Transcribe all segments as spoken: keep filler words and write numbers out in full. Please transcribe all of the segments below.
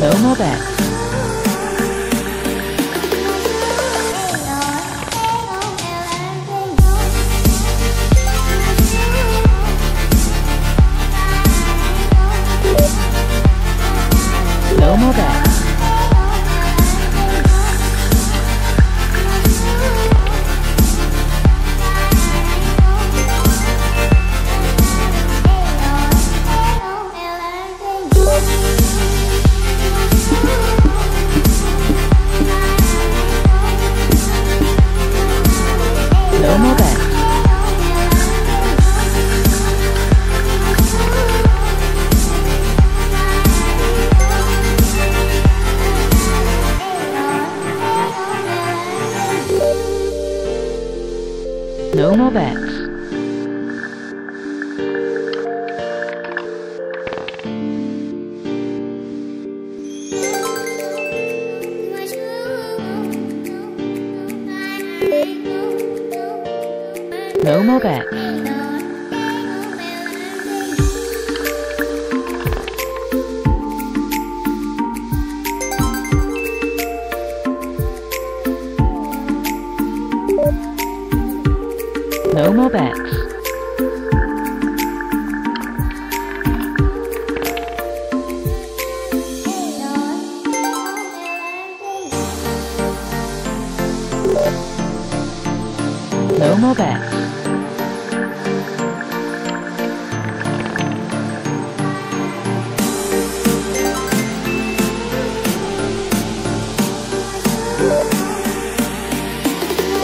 No more back. No more back. No more backs. No more backs. No more backs. No more backs.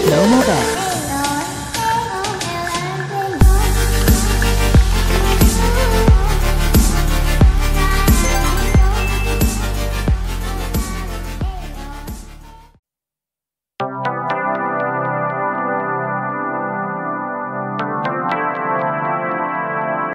No more backs.